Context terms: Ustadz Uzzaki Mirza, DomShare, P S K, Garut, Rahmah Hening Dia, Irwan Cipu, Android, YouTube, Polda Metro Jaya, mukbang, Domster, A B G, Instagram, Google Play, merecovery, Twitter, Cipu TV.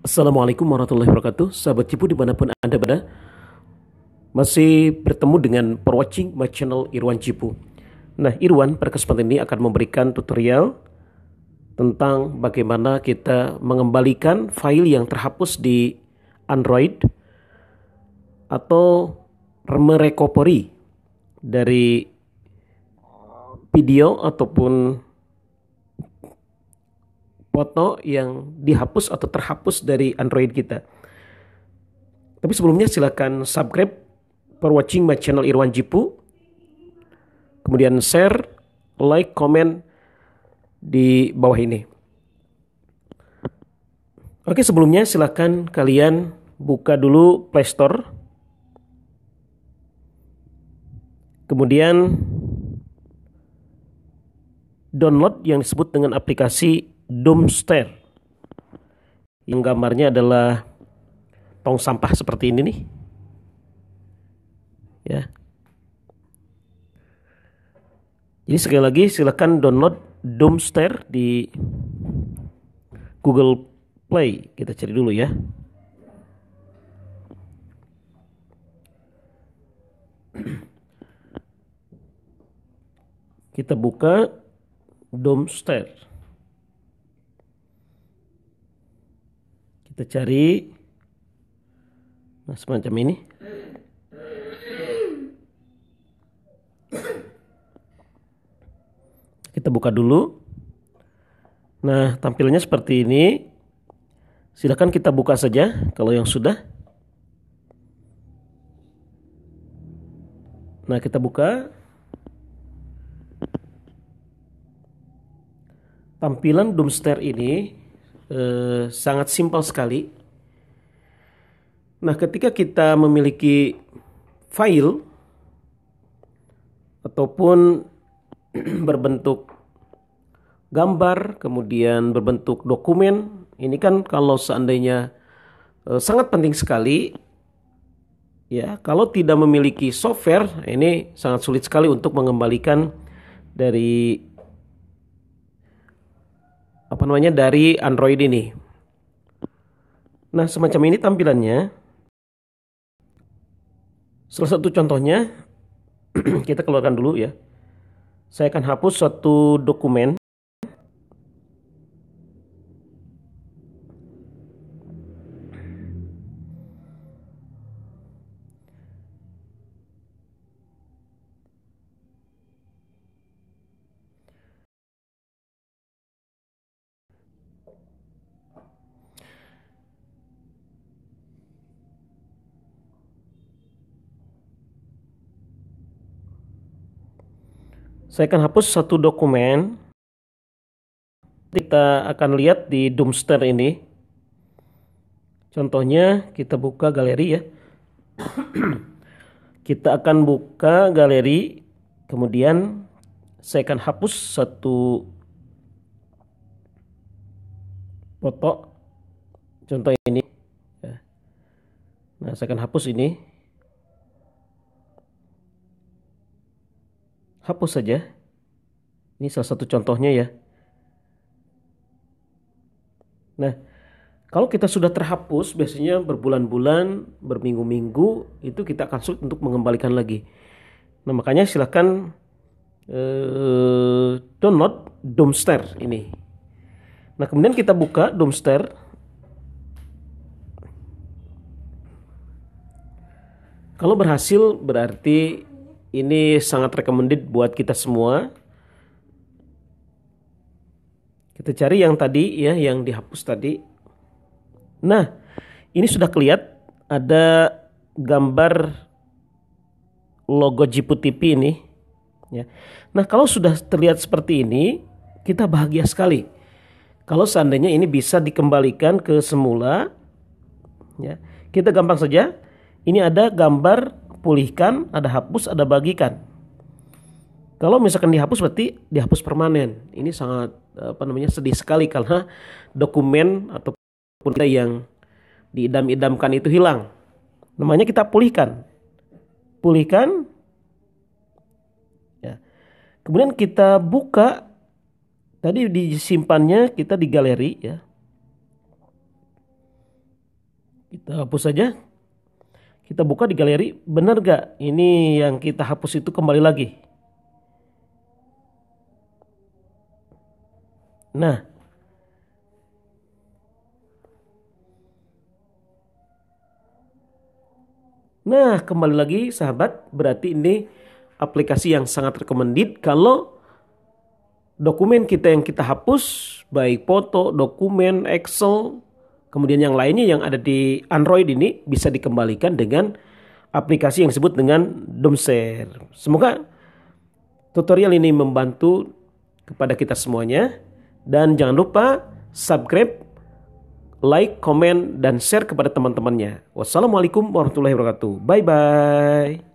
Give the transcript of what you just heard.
Assalamualaikum warahmatullahi wabarakatuh, sahabat Cipu dimanapun Anda berada. Masih bertemu dengan per-watching my channel Irwan Cipu. Nah, Irwan pada kesempatan ini akan memberikan tutorial tentang bagaimana kita mengembalikan file yang terhapus di Android atau merecovery dari video ataupun foto yang dihapus atau terhapus dari Android kita. Tapi sebelumnya silahkan subscribe for watching my channel Irwan Cipu, kemudian share, like, komen di bawah ini. Oke, sebelumnya silahkan kalian buka dulu Play Store, kemudian download yang disebut dengan aplikasi Domster, yang gambarnya adalah tong sampah seperti ini nih, ya. Jadi sekali lagi silahkan download Domster di Google Play. Kita cari dulu ya. Kita buka Domster. Kita cari, nah, semacam ini. Kita buka dulu. Nah, tampilannya seperti ini. Silakan kita buka saja kalau yang sudah. Nah, kita buka. Tampilan Domster ini sangat simpel sekali. Nah, ketika kita memiliki file ataupun berbentuk gambar, kemudian berbentuk dokumen, ini kan kalau seandainya sangat penting sekali, ya. Kalau tidak memiliki software, ini sangat sulit sekali untuk mengembalikan dari dari Android ini. Nah, semacam ini tampilannya. Salah satu contohnya kita keluarkan dulu ya. Saya akan hapus satu dokumen. Saya akan hapus satu dokumen. Kita akan lihat di Domster ini. Contohnya kita buka galeri ya. Kita akan buka galeri. Kemudian saya akan hapus satu foto. Contoh ini. Nah, saya akan hapus ini. Hapus saja. Ini salah satu contohnya ya. Nah, kalau kita sudah terhapus, biasanya berbulan-bulan, berminggu-minggu, itu kita akan sulit untuk mengembalikan lagi. Nah, makanya silahkan download Domster ini. Nah, kemudian kita buka Domster. Kalau berhasil berarti ini sangat recommended buat kita semua. Kita cari yang tadi ya, yang dihapus tadi. Nah, ini sudah kelihatan ada gambar logo Cipu TV ini ya. Nah, kalau sudah terlihat seperti ini, kita bahagia sekali. Kalau seandainya ini bisa dikembalikan ke semula ya. Kita gampang saja. Ini ada gambar pulihkan, ada hapus, ada bagikan. Kalau misalkan dihapus berarti dihapus permanen. Ini sangat sedih sekali karena dokumen ataupun kita yang diidam-idamkan itu hilang. Namanya kita pulihkan. Pulihkan. Ya. Kemudian kita buka tadi disimpannya kita di galeri ya. Kita hapus saja. Kita buka di galeri. Benar gak ini yang kita hapus itu kembali lagi? Nah, kembali lagi sahabat, berarti ini aplikasi yang sangat recommended kalau dokumen kita yang kita hapus, baik foto, dokumen, Excel, kemudian yang lainnya yang ada di Android ini bisa dikembalikan dengan aplikasi yang disebut dengan DomShare. Semoga tutorial ini membantu kepada kita semuanya. Dan jangan lupa subscribe, like, komen, dan share kepada teman-temannya. Wassalamualaikum warahmatullahi wabarakatuh. Bye-bye.